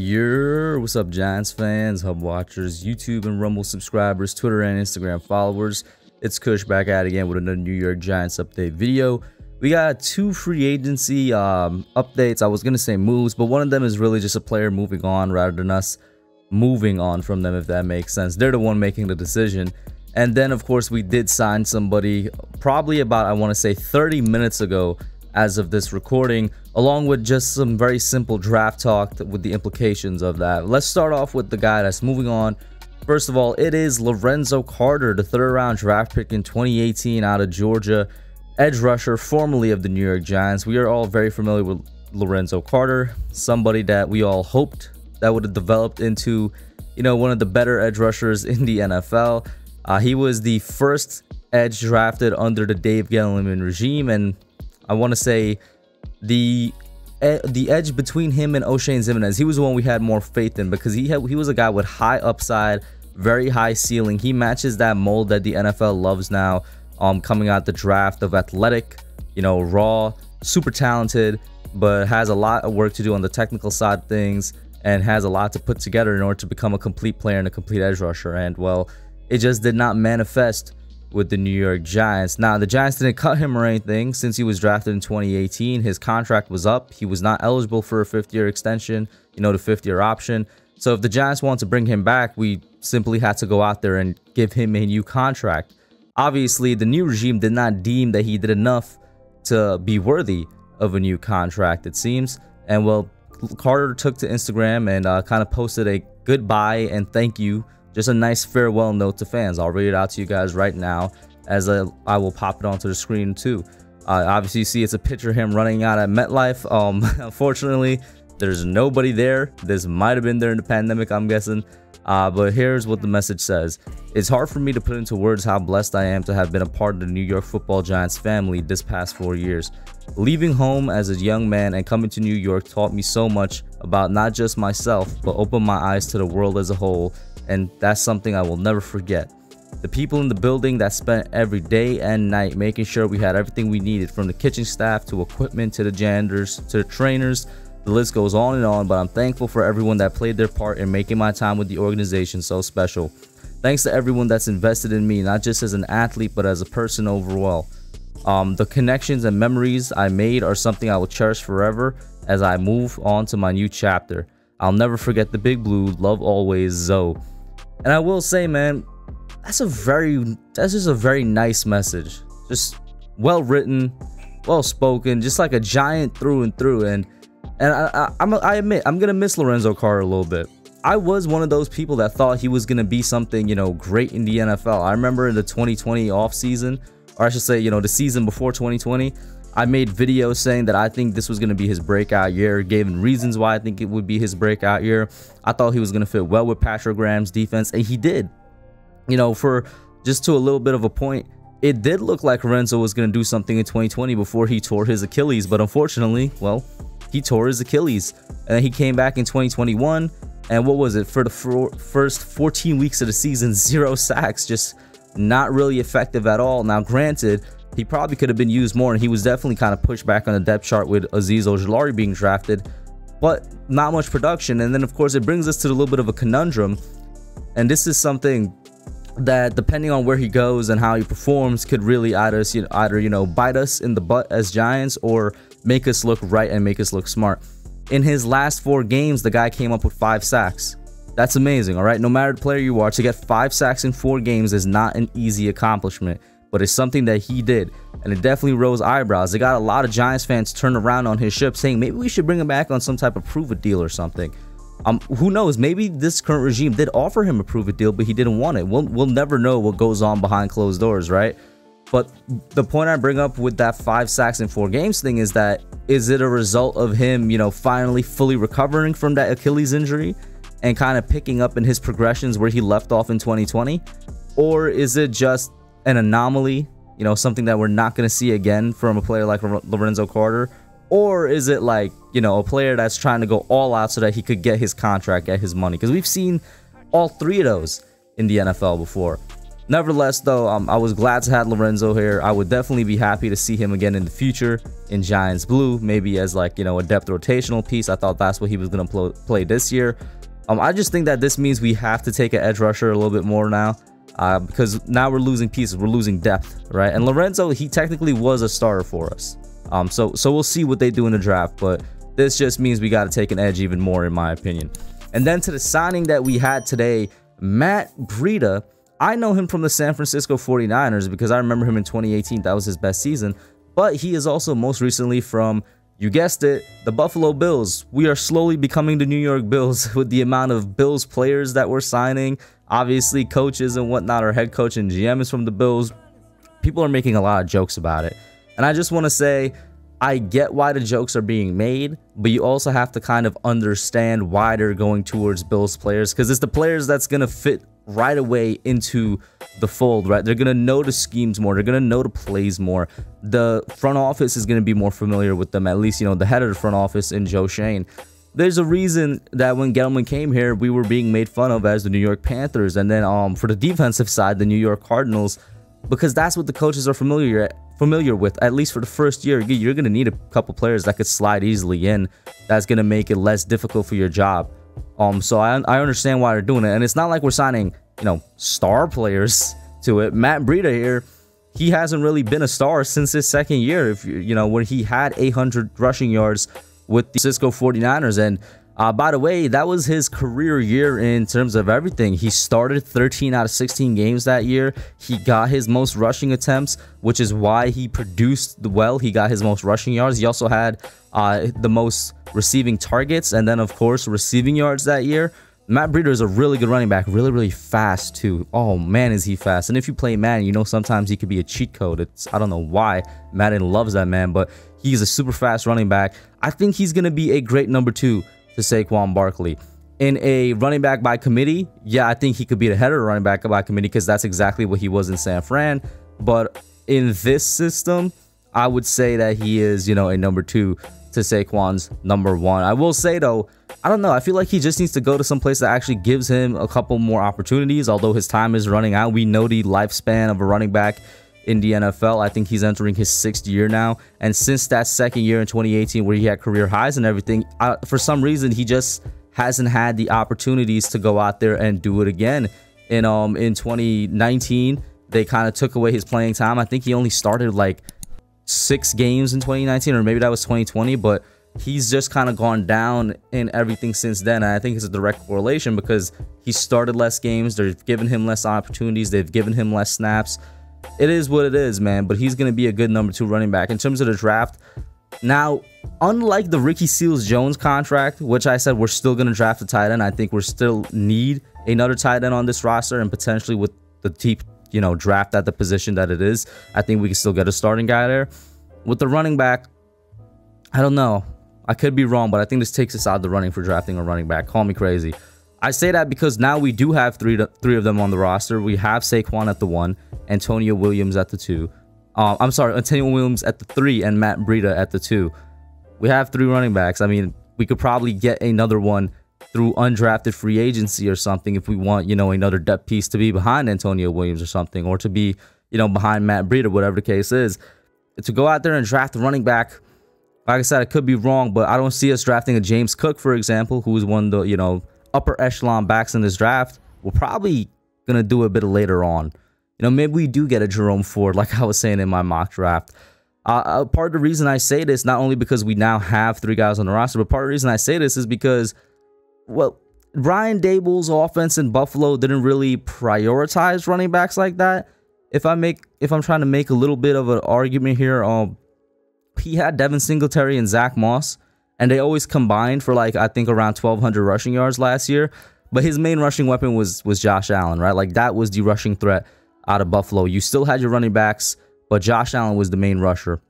What's up, Giants fans, Hub watchers, YouTube and Rumble subscribers, Twitter and Instagram followers? It's Kush back at it again with another New York Giants update video. We got two free agency updates. I was gonna say moves, but one of them is really just a player moving on rather than us moving on from them, if that makes sense. They're the one making the decision. And then of course we did sign somebody probably about, I want to say, 30 minutes ago as of this recording, along with just some very simple draft talk with the implications of that. Let's start off with the guy that's moving on. First of all, it is Lorenzo Carter, the third-round draft pick in 2018 out of Georgia, edge rusher formerly of the New York Giants. We are all very familiar with Lorenzo Carter, somebody that we all hoped that would have developed into, you know, one of the better edge rushers in the NFL. He was the first edge drafted under the Dave Gettleman regime, and I want to say the edge between him and O'Shane Zimenez, he was the one we had more faith in, because he was a guy with high upside, very high ceiling. He matches that mold that the NFL loves now, coming out the draft, of athletic, you know, raw, super talented, but has a lot of work to do on the technical side of things and has a lot to put together in order to become a complete player and a complete edge rusher. And well, it just did not manifest with the New York Giants. Now, the Giants didn't cut him or anything since he was drafted in 2018. His contract was up. He was not eligible for a fifth-year extension, you know, the fifth-year option. So if the Giants want to bring him back, we simply had to go out there and give him a new contract. Obviously, the new regime did not deem that he did enough to be worthy of a new contract, it seems. And well, Carter took to Instagram and kind of posted a goodbye and thank you, just a nice farewell note to fans. I'll read it out to you guys right now, as I will pop it onto the screen too. Obviously, you see it's a picture of him running out at MetLife. Unfortunately, there's nobody there. This might have been during the pandemic, I'm guessing. But here's what the message says. It's hard for me to put into words how blessed I am to have been a part of the New York Football Giants family this past 4 years. Leaving home as a young man and coming to New York taught me so much about not just myself, but opened my eyes to the world as a whole. And that's something I will never forget. The people in the building that spent every day and night making sure we had everything we needed, from the kitchen staff to equipment to the janitors to the trainers. The list goes on and on, but I'm thankful for everyone that played their part in making my time with the organization so special. Thanks to everyone that's invested in me, not just as an athlete, but as a person overall. The connections and memories I made are something I will cherish forever as I move on to my new chapter. I'll never forget the big blue. Love always, Zoe. And I will say, man, that's just a very nice message. Just well written, well spoken, just like a Giant through and through. And I admit, I'm gonna miss Lorenzo Carter a little bit. I was one of those people that thought he was gonna be something, you know, great in the NFL. I remember in the 2020 offseason, or I should say, you know, the season before 2020, I made videos saying that I think this was going to be his breakout year, giving reasons why I think it would be his breakout year. I thought he was going to fit well with Patrick Graham's defense, and he did. You know, for just to a little bit of a point, it did look like Lorenzo was going to do something in 2020 before he tore his Achilles, but unfortunately, well, he tore his Achilles. And then he came back in 2021, and what was it, for the first 14 weeks of the season, 0 sacks, just not really effective at all. Now, granted, he probably could have been used more, and he was definitely kind of pushed back on the depth chart with Aziz Ojolari being drafted, but not much production. And then, of course, it brings us to a little bit of a conundrum. And this is something that, depending on where he goes and how he performs, could really either bite us in the butt as Giants or make us look right and make us look smart. In his last 4 games, the guy came up with 5 sacks. That's amazing, all right? No matter the player you are, to get 5 sacks in 4 games is not an easy accomplishment. But it's something that he did, and it definitely rose eyebrows. They got a lot of Giants fans turned around on his ship, saying maybe we should bring him back on some type of prove-it deal or something. Who knows? Maybe this current regime did offer him a prove-it deal, but he didn't want it. We'll never know what goes on behind closed doors, right? But the point I bring up with that 5 sacks in 4 games thing is that, is it a result of him, you know, finally fully recovering from that Achilles injury and kind of picking up in his progressions where he left off in 2020? Or is it just an anomaly, you know, something that we're not going to see again from a player like Lorenzo Carter? Or is it like, you know, a player that's trying to go all out so that he could get his contract, get his money? Because we've seen all 3 of those in the NFL before. Nevertheless, though, I was glad to have Lorenzo here. I would definitely be happy to see him again in the future in Giants blue, maybe as like, you know, a depth rotational piece. I thought that's what he was going to play this year. I just think that this means we have to take an edge rusher a little bit more now, because now we're losing pieces, we're losing depth, right? And Lorenzo, he technically was a starter for us. So we'll see what they do in the draft, but this just means we got to take an edge even more, in my opinion. And then to the signing that we had today, Matt Breida. I know him from the San Francisco 49ers because I remember him in 2018. That was his best season. But he is also most recently from, you guessed it, the Buffalo Bills. We are slowly becoming the New York Bills with the amount of Bills players that we're signing. Obviously, coaches and whatnot, our head coach and GM is from the Bills. People are making a lot of jokes about it. And I just want to say, I get why the jokes are being made, but you also have to kind of understand why they're going towards Bills players, because it's the players that's going to fit right away into the fold, right? They're gonna know the schemes more, they're gonna know the plays more. The front office is gonna be more familiar with them, at least, you know, the head of the front office in Joe Shane. There's a reason that when Gettleman came here, we were being made fun of as the New York Panthers, and then for the defensive side, the New York Cardinals, because that's what the coaches are familiar with, at least for the first year. You're gonna need a couple players that could slide easily in. That's gonna make it less difficult for your job. So I understand why they're doing it, and it's not like we're signing, you know, star players to it. Matt Breida here, he hasn't really been a star since his second year, if you know, when he had 800 rushing yards with the San Francisco 49ers. And by the way, that was his career year in terms of everything. He started 13 out of 16 games that year. He got his most rushing attempts, which is why he produced well. He got his most rushing yards. He also had the most receiving targets, and then, of course, receiving yards that year. Matt Breida is a really good running back, really, really fast, too. Oh, man, is he fast. And if you play Madden, you know sometimes he could be a cheat code. I don't know why Madden loves that man, but he's a super fast running back. I think he's going to be a great number two to Saquon Barkley. In a running back by committee, yeah, I think he could be the head of running back by committee, because that's exactly what he was in San Fran. But in this system, I would say that he is, you know, a number two to Saquon's number one. I will say, though, I don't know, I feel like he just needs to go to some place that actually gives him a couple more opportunities, although his time is running out. We know the lifespan of a running back in the NFL. I think he's entering his 6th year now, and since that second year in 2018 where he had career highs and everything, for some reason he just hasn't had the opportunities to go out there and do it again. And in 2019 they kind of took away his playing time. I think he only started like 6 games in 2019, or maybe that was 2020, but he's just kind of gone down in everything since then. And I think it's a direct correlation because he started less games, they've given him less opportunities, they've given him less snaps. It is what it is, man, but he's going to be a good number 2 running back. In terms of the draft, now, unlike the Ricky Seals-Jones contract, which I said we're still going to draft a tight end, I think we're still need another tight end on this roster, and potentially with the deep, you know, draft at the position that it is, I think we can still get a starting guy there. With the running back, I don't know. I could be wrong, but I think this takes us out of the running for drafting a running back. Call me crazy. I say that because now we do have three of them on the roster. We have Saquon at the 1, Antonio Williams at the 2. I'm sorry, Antonio Williams at the 3, and Matt Breida at the 2. We have 3 running backs. I mean, we could probably get another one through undrafted free agency or something if we want, you know, another depth piece to be behind Antonio Williams or something, or to be, you know, behind Matt Breida, whatever the case is. To go out there and draft a running back, like I said, I could be wrong, but I don't see us drafting a James Cook, for example, who is one of the, you know, upper echelon backs in this draft. We're probably gonna do a bit later on. You know, maybe we do get a Jerome Ford, like I was saying in my mock draft. Part of the reason I say this, not only because we now have 3 guys on the roster, but part of the reason I say this is because, well, Brian Daboll's offense in Buffalo didn't really prioritize running backs like that. If I'm trying to make a little bit of an argument here, he had Devin Singletary and Zach Moss, and they always combined for, like, I think around 1,200 rushing yards last year. But his main rushing weapon was Josh Allen, right? Like, that was the rushing threat out of Buffalo. You still had your running backs, but Josh Allen was the main rusher.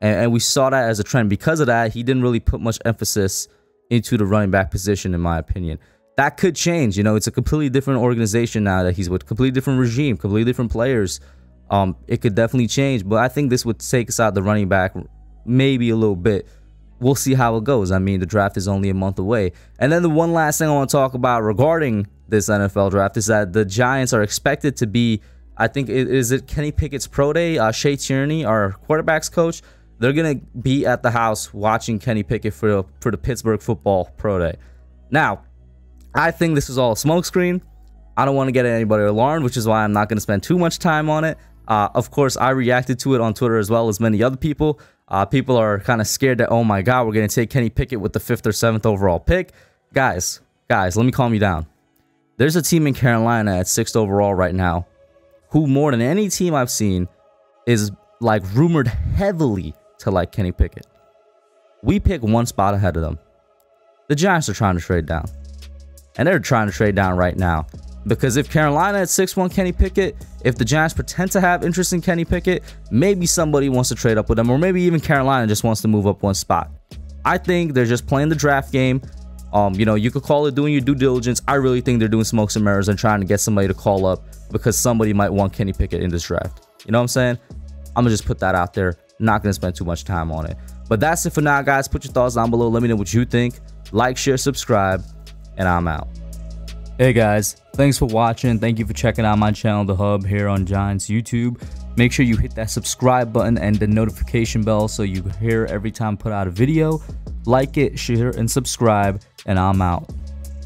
And we saw that as a trend. Because of that, he didn't really put much emphasis into the running back position, in my opinion. That could change. You know, it's a completely different organization now that he's with. Completely different regime, completely different players. It could definitely change. But I think this would take us out the running back maybe a little bit. We'll see how it goes. I mean, the draft is only a month away. And then the one last thing I want to talk about regarding this NFL draft is that the Giants are expected to be I think is it Kenny Pickett's pro day. Shea Tierney, our quarterbacks coach, they're gonna be at the house watching Kenny Pickett for the Pittsburgh football pro day. Now, I think this is all a smokescreen. I don't want to get anybody alarmed, which is why I'm not going to spend too much time on it. Of course, I reacted to it on Twitter as well as many other people. People are kind of scared that, oh my God, we're going to take Kenny Pickett with the 5th or 7th overall pick. Guys, let me calm you down. There's a team in Carolina at 6th overall right now who, more than any team I've seen, is like rumored heavily to like Kenny Pickett. We pick one spot ahead of them. The Giants are trying to trade down, and they're trying to trade down right now. Because if Carolina at 6-1 Kenny Pickett, if the Giants pretend to have interest in Kenny Pickett, maybe somebody wants to trade up with them, or maybe even Carolina just wants to move up one spot. I think they're just playing the draft game. You know, you could call it doing your due diligence. I really think they're doing smokes and mirrors and trying to get somebody to call up because somebody might want Kenny Pickett in this draft. You know what I'm saying? I'm going to just put that out there. Not going to spend too much time on it. But that's it for now, guys. Put your thoughts down below. Let me know what you think. Like, share, subscribe, and I'm out. Hey guys, thanks for watching. Thank you for checking out my channel, The Hub, here on Giants YouTube. Make sure you hit that subscribe button and the notification bell so you hear every time I put out a video. Like it, share, and subscribe, and I'm out.